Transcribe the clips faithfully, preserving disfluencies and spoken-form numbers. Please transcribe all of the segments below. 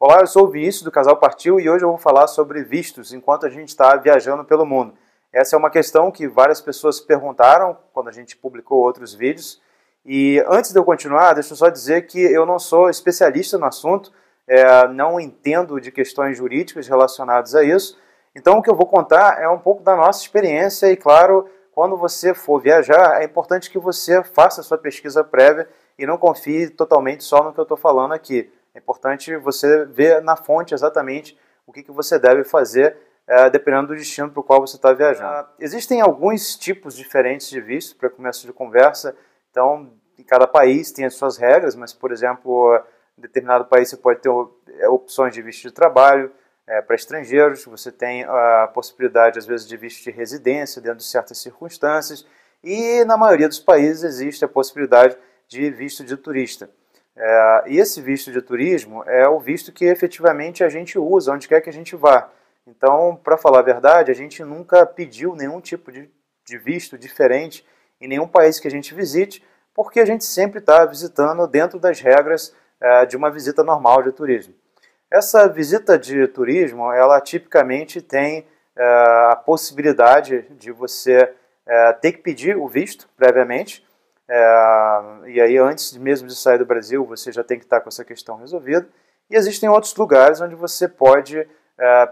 Olá, eu sou o Vinícius do Casal Partiu e hoje eu vou falar sobre vistos enquanto a gente está viajando pelo mundo. Essa é uma questão que várias pessoas perguntaram quando a gente publicou outros vídeos. E antes de eu continuar, deixa eu só dizer que eu não sou especialista no assunto, é, não entendo de questões jurídicas relacionadas a isso. Então o que eu vou contar é um pouco da nossa experiência e, claro, quando você for viajar, é importante que você faça a sua pesquisa prévia e não confie totalmente só no que eu estou falando aqui. É importante você ver na fonte exatamente o que, que você deve fazer, é, dependendo do destino para o qual você está viajando. Existem alguns tipos diferentes de visto para começo de conversa. Então, em cada país tem as suas regras, mas, por exemplo, em determinado país você pode ter opções de visto de trabalho, é, para estrangeiros, você tem a possibilidade, às vezes, de visto de residência dentro de certas circunstâncias, e na maioria dos países existe a possibilidade de visto de turista. É, e esse visto de turismo é o visto que efetivamente a gente usa, onde quer que a gente vá. Então, para falar a verdade, a gente nunca pediu nenhum tipo de, de visto diferente em nenhum país que a gente visite, porque a gente sempre está visitando dentro das regras é, de uma visita normal de turismo. Essa visita de turismo, ela tipicamente tem é, a possibilidade de você é, ter que pedir o visto previamente, é, e aí antes mesmo de sair do Brasil você já tem que estar com essa questão resolvida, e existem outros lugares onde você pode é,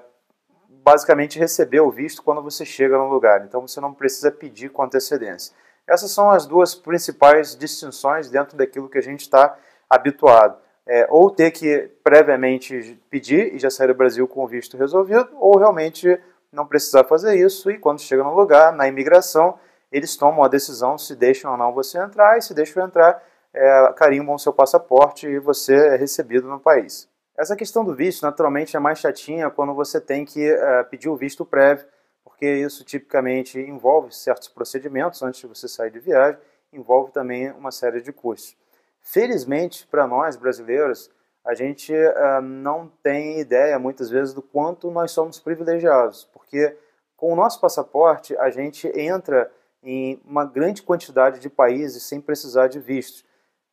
basicamente receber o visto quando você chega no lugar, então você não precisa pedir com antecedência. Essas são as duas principais distinções dentro daquilo que a gente está habituado. É, ou ter que previamente pedir e já sair do Brasil com o visto resolvido, ou realmente não precisar fazer isso e quando chega no lugar, na imigração, eles tomam a decisão se deixam ou não você entrar, e se deixam entrar, é, carimbam o seu passaporte e você é recebido no país. Essa questão do visto, naturalmente, é mais chatinha quando você tem que é, pedir o visto prévio, porque isso tipicamente envolve certos procedimentos antes de você sair de viagem, envolve também uma série de custos. Felizmente, para nós brasileiros, a gente uh, não tem ideia, muitas vezes, do quanto nós somos privilegiados, porque com o nosso passaporte, a gente entra em uma grande quantidade de países sem precisar de visto,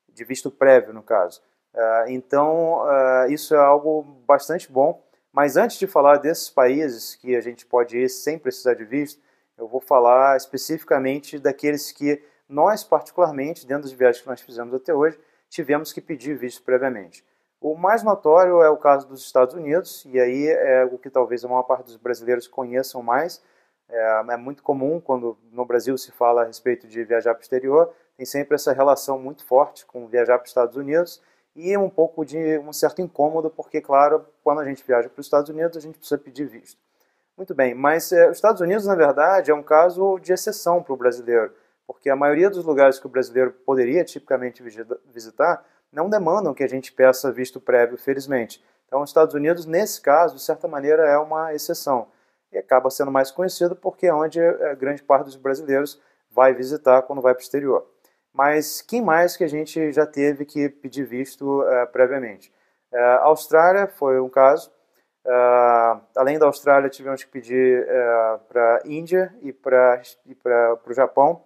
de visto prévio, no caso. Uh, então, uh, isso é algo bastante bom, mas antes de falar desses países que a gente pode ir sem precisar de visto, eu vou falar especificamente daqueles que nós, particularmente, dentro das viagens que nós fizemos até hoje, tivemos que pedir visto previamente. O mais notório é o caso dos Estados Unidos, e aí é o que talvez a maior parte dos brasileiros conheçam mais. É, é muito comum quando no Brasil se fala a respeito de viajar para o exterior, tem sempre essa relação muito forte com viajar para os Estados Unidos, e um pouco de um certo incômodo, porque, claro, quando a gente viaja para os Estados Unidos, a gente precisa pedir visto. Muito bem, mas é, os Estados Unidos, na verdade, é um caso de exceção para o brasileiro, porque a maioria dos lugares que o brasileiro poderia tipicamente visitar não demandam que a gente peça visto prévio, felizmente. Então, os Estados Unidos, nesse caso, de certa maneira, é uma exceção. E acaba sendo mais conhecido porque é onde a grande parte dos brasileiros vai visitar quando vai para o exterior. Mas quem mais que a gente já teve que pedir visto uh, previamente? Uh, a Austrália foi um caso. Uh, além da Austrália, tivemos que pedir uh, para a Índia e para e para o Japão.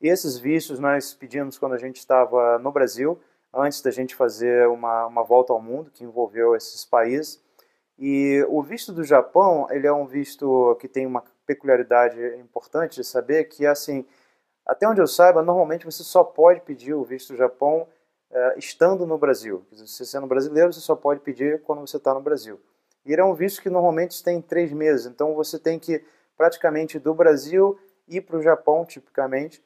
Esses vistos nós pedimos quando a gente estava no Brasil, antes da gente fazer uma, uma volta ao mundo que envolveu esses países. E o visto do Japão, ele é um visto que tem uma peculiaridade importante de saber, que assim, até onde eu saiba, normalmente você só pode pedir o visto do Japão eh, estando no Brasil. Você sendo brasileiro, você só pode pedir quando você está no Brasil. E ele é um visto que normalmente tem três meses, então você tem que praticamente do Brasil ir para o Japão, tipicamente.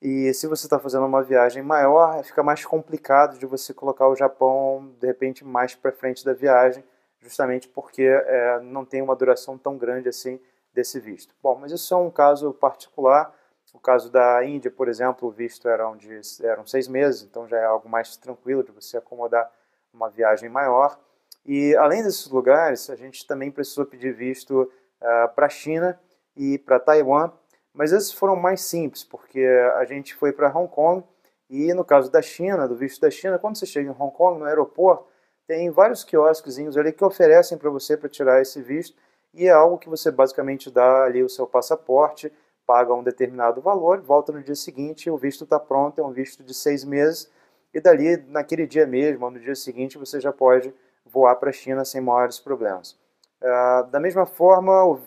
E se você está fazendo uma viagem maior, fica mais complicado de você colocar o Japão, de repente, mais para frente da viagem, justamente porque é, não tem uma duração tão grande assim desse visto. Bom, mas isso é um caso particular. O caso da Índia, por exemplo, o visto eram, de, eram seis meses, então já é algo mais tranquilo de você acomodar uma viagem maior. E além desses lugares, a gente também precisou pedir visto uh, para a China e para Taiwan, mas esses foram mais simples, porque a gente foi para Hong Kong e no caso da China, do visto da China, quando você chega em Hong Kong, no aeroporto, tem vários quiosquezinhos ali que oferecem para você para tirar esse visto e é algo que você basicamente dá ali o seu passaporte, paga um determinado valor, volta no dia seguinte, o visto está pronto, é um visto de seis meses e dali, naquele dia mesmo, ou no dia seguinte, você já pode voar para a China sem maiores problemas. Uh, da mesma forma, o,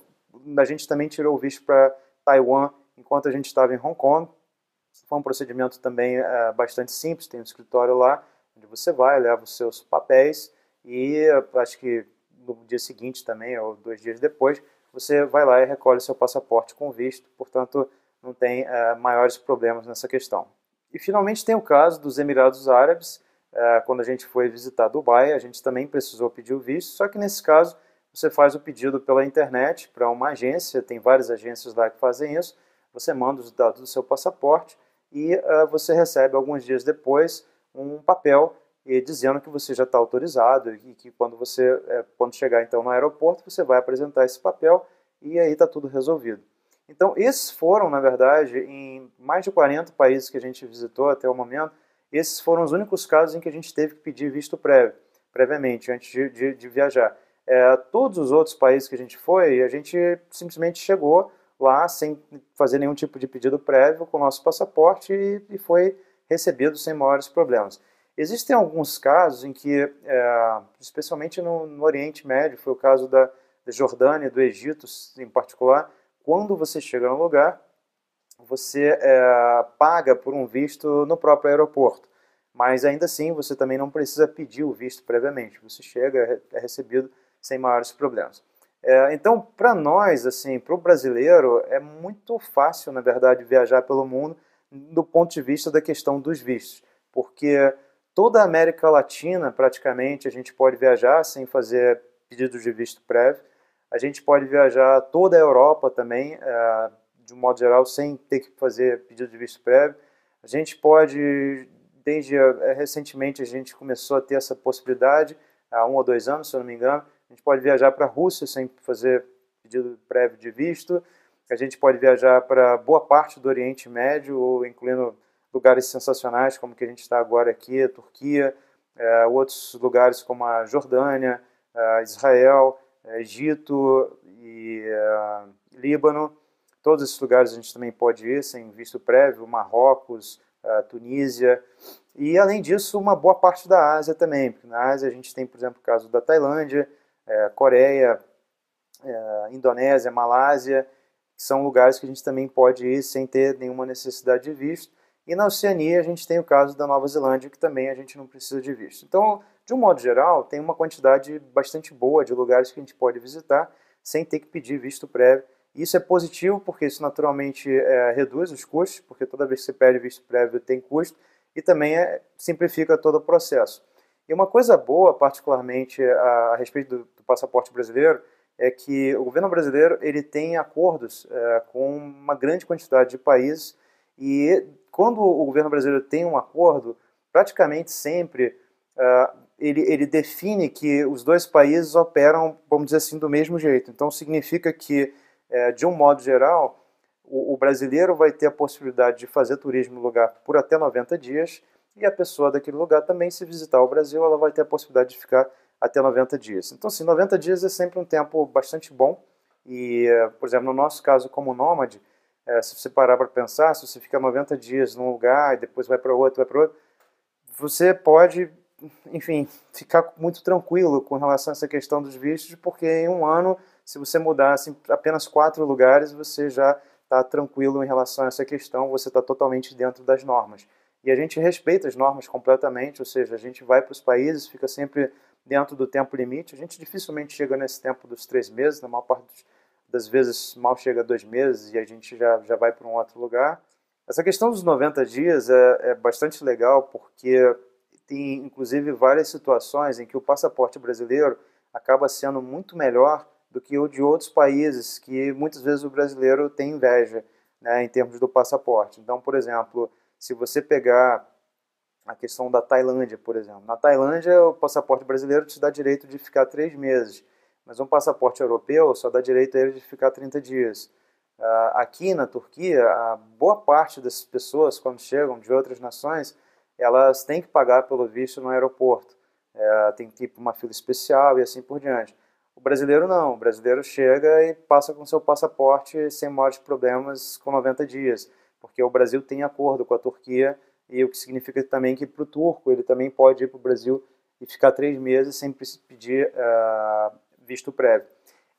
a gente também tirou o visto para Taiwan enquanto a gente estava em Hong Kong. Foi um procedimento também uh, bastante simples, tem um escritório lá, onde você vai, leva os seus papéis e uh, acho que no dia seguinte também, ou dois dias depois, você vai lá e recolhe seu passaporte com visto, portanto não tem uh, maiores problemas nessa questão. E finalmente tem o caso dos Emirados Árabes. Uh, quando a gente foi visitar Dubai, a gente também precisou pedir o visto, só que nesse caso você faz o pedido pela internet para uma agência, tem várias agências lá que fazem isso, você manda os dados do seu passaporte e uh, você recebe alguns dias depois um papel e dizendo que você já está autorizado e que quando você quando chegar então no aeroporto você vai apresentar esse papel e aí está tudo resolvido. Então esses foram, na verdade, em mais de quarenta países que a gente visitou até o momento, esses foram os únicos casos em que a gente teve que pedir visto prévio, previamente, antes de, de, de viajar. É, todos os outros países que a gente foi, a gente simplesmente chegou lá sem fazer nenhum tipo de pedido prévio com o nosso passaporte e, e foi recebido sem maiores problemas. Existem alguns casos em que, é, especialmente no, no Oriente Médio, foi o caso da, da Jordânia, do Egito em particular, quando você chega no lugar, você é, paga por um visto no próprio aeroporto. Mas ainda assim, você também não precisa pedir o visto previamente. Você chega, é recebido sem maiores problemas. É, então, para nós, assim, para o brasileiro, é muito fácil, na verdade, viajar pelo mundo do ponto de vista da questão dos vistos. Porque toda a América Latina, praticamente, a gente pode viajar sem fazer pedidos de visto prévio. A gente pode viajar toda a Europa também, de um modo geral, sem ter que fazer pedido de visto prévio. A gente pode, desde recentemente, a gente começou a ter essa possibilidade, há um ou dois anos, se eu não me engano. A gente pode viajar para a Rússia sem fazer pedido prévio de visto. A gente pode viajar para boa parte do Oriente Médio, incluindo lugares sensacionais, como que a gente está agora aqui, a Turquia, eh, outros lugares como a Jordânia, eh, Israel, eh, Egito e eh, Líbano. Todos esses lugares a gente também pode ir sem visto prévio, Marrocos, eh, Tunísia. E, além disso, uma boa parte da Ásia também, porque na Ásia a gente tem, por exemplo, o caso da Tailândia, eh, Coreia, eh, Indonésia, Malásia, que são lugares que a gente também pode ir sem ter nenhuma necessidade de visto. E na Oceania a gente tem o caso da Nova Zelândia, que também a gente não precisa de visto. Então, de um modo geral, tem uma quantidade bastante boa de lugares que a gente pode visitar sem ter que pedir visto prévio. Isso é positivo porque isso naturalmente é, reduz os custos, porque toda vez que você pede visto prévio tem custo, e também é, simplifica todo o processo. E uma coisa boa, particularmente a, a respeito do, do passaporte brasileiro, é que o governo brasileiro ele tem acordos é, com uma grande quantidade de países e quando o governo brasileiro tem um acordo, praticamente sempre uh, ele, ele define que os dois países operam, vamos dizer assim, do mesmo jeito. Então significa que, uh, de um modo geral, o, o brasileiro vai ter a possibilidade de fazer turismo no lugar por até noventa dias e a pessoa daquele lugar também, se visitar o Brasil, ela vai ter a possibilidade de ficar até noventa dias. Então, assim, noventa dias é sempre um tempo bastante bom e, uh, por exemplo, no nosso caso como nômade, É, se você parar para pensar, se você fica noventa dias num lugar e depois vai para outro, vai para outro, você pode, enfim, ficar muito tranquilo com relação a essa questão dos vistos, porque em um ano, se você mudar assim, apenas quatro lugares, você já está tranquilo em relação a essa questão, você está totalmente dentro das normas. E a gente respeita as normas completamente, ou seja, a gente vai para os países, fica sempre dentro do tempo limite, a gente dificilmente chega nesse tempo dos três meses, na maior parte dos das vezes mal chega a dois meses e a gente já, já vai para um outro lugar. Essa questão dos noventa dias é, é bastante legal porque tem inclusive várias situações em que o passaporte brasileiro acaba sendo muito melhor do que o de outros países que muitas vezes o brasileiro tem inveja, né, em termos do passaporte. Então, por exemplo, se você pegar a questão da Tailândia, por exemplo. Na Tailândia o passaporte brasileiro te dá direito de ficar três meses. Mas um passaporte europeu só dá direito a ele de ficar trinta dias. Aqui na Turquia, a boa parte dessas pessoas, quando chegam de outras nações, elas têm que pagar pelo visto no aeroporto. É, tem que ir para uma fila especial e assim por diante. O brasileiro não. O brasileiro chega e passa com seu passaporte sem maiores problemas com noventa dias. Porque o Brasil tem acordo com a Turquia, e o que significa também que para o turco ele também pode ir para o Brasil e ficar três meses sem pedir uh, visto prévio.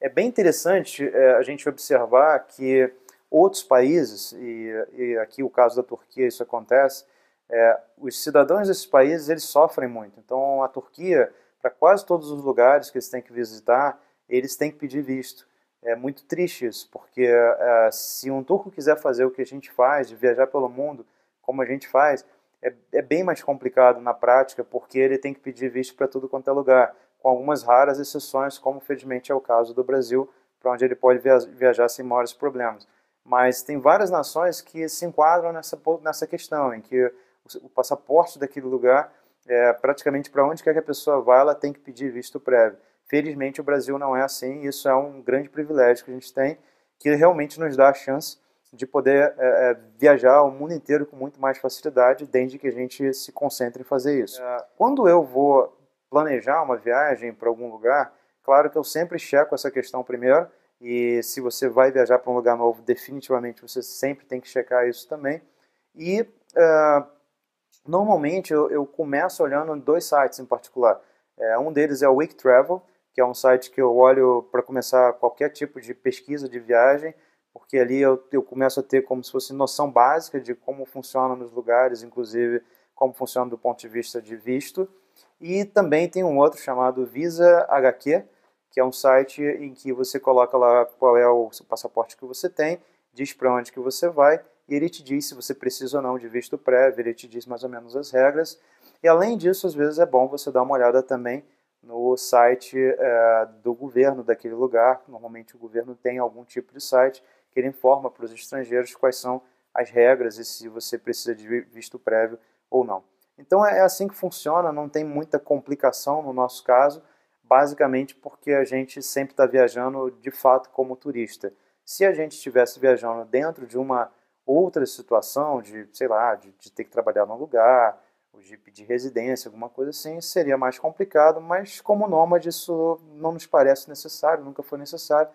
É bem interessante uh, a gente observar que outros países, e, e aqui o caso da Turquia isso acontece, é, os cidadãos desses países eles sofrem muito. Então a Turquia, para quase todos os lugares que eles têm que visitar, eles têm que pedir visto. É muito triste isso, porque uh, se um turco quiser fazer o que a gente faz, de viajar pelo mundo, como a gente faz, é, é bem mais complicado na prática, porque ele tem que pedir visto para tudo quanto é lugar, com algumas raras exceções, como felizmente é o caso do Brasil, para onde ele pode via viajar sem maiores problemas. Mas tem várias nações que se enquadram nessa, nessa questão, em que o, o passaporte daquele lugar, é, praticamente para onde quer que a pessoa vá, ela tem que pedir visto prévio. Felizmente o Brasil não é assim, isso é um grande privilégio que a gente tem, que realmente nos dá a chance de poder é, é, viajar o mundo inteiro com muito mais facilidade, desde que a gente se concentre em fazer isso. É, quando eu vou planejar uma viagem para algum lugar, claro que eu sempre checo essa questão primeiro, e se você vai viajar para um lugar novo, definitivamente você sempre tem que checar isso também. E é, normalmente eu, eu começo olhando dois sites em particular. É, um deles é o WikiTravel, que é um site que eu olho para começar qualquer tipo de pesquisa de viagem, porque ali eu, eu começo a ter como se fosse noção básica de como funciona nos lugares, inclusive como funciona do ponto de vista de visto. E também tem um outro chamado Visa H Q, que é um site em que você coloca lá qual é o passaporte que você tem, diz para onde que você vai, e ele te diz se você precisa ou não de visto prévio, ele te diz mais ou menos as regras. E além disso, às vezes é bom você dar uma olhada também no site é, do governo daquele lugar. Normalmente o governo tem algum tipo de site que ele informa para os estrangeiros quais são as regras e se você precisa de visto prévio ou não. Então é assim que funciona, não tem muita complicação no nosso caso, basicamente porque a gente sempre está viajando de fato como turista. Se a gente estivesse viajando dentro de uma outra situação, de, sei lá, de, de ter que trabalhar num lugar, de pedir residência, alguma coisa assim, seria mais complicado, mas como nômade isso não nos parece necessário, nunca foi necessário,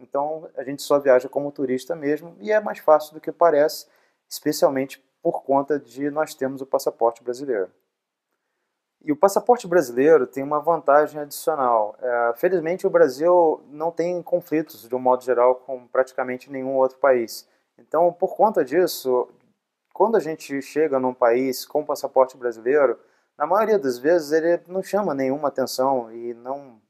então a gente só viaja como turista mesmo, e é mais fácil do que parece, especialmente por conta de nós termos o passaporte brasileiro. E o passaporte brasileiro tem uma vantagem adicional. É, felizmente o Brasil não tem conflitos, de um modo geral, com praticamente nenhum outro país. Então, por conta disso, quando a gente chega num país com passaporte brasileiro, na maioria das vezes ele não chama nenhuma atenção e não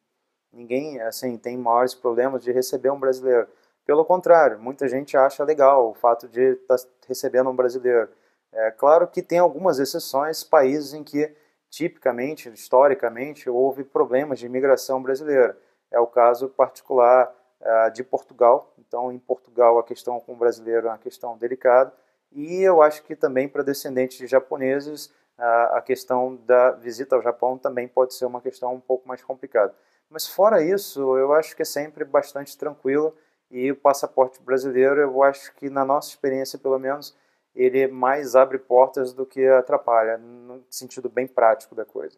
ninguém assim tem maiores problemas de receber um brasileiro. Pelo contrário, muita gente acha legal o fato de estar recebendo um brasileiro. É claro que tem algumas exceções, países em que tipicamente, historicamente, houve problemas de imigração brasileira. É o caso particular uh, de Portugal. Então, em Portugal, a questão com o brasileiro é uma questão delicada. E eu acho que também para descendentes de japoneses, a questão da visita ao Japão também pode ser uma questão um pouco mais complicada. Mas fora isso, eu acho que é sempre bastante tranquilo, e o passaporte brasileiro, eu acho que na nossa experiência, pelo menos, ele mais abre portas do que atrapalha, no sentido bem prático da coisa.